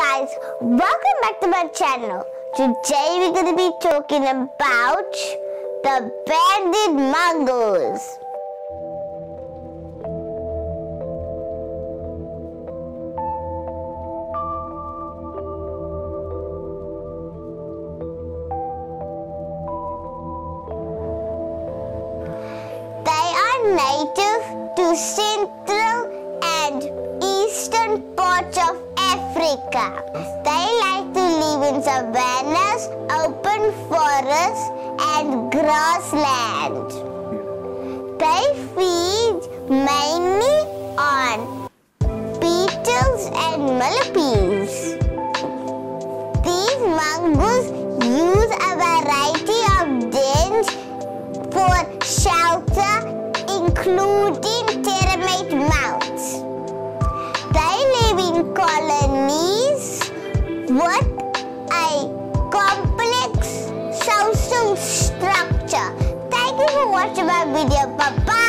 guys, welcome back to my channel. Today we're going to be talking about the banded mongoose. They are native to Central and Eastern parts of Africa. They like to live in savannas, open forests and grassland. They feed mainly on beetles and millipedes. These mongoose use a variety of dens for shelter, including termite mounds. They live in colonies with a complex social structure. Thank you for watching my video. Bye-bye.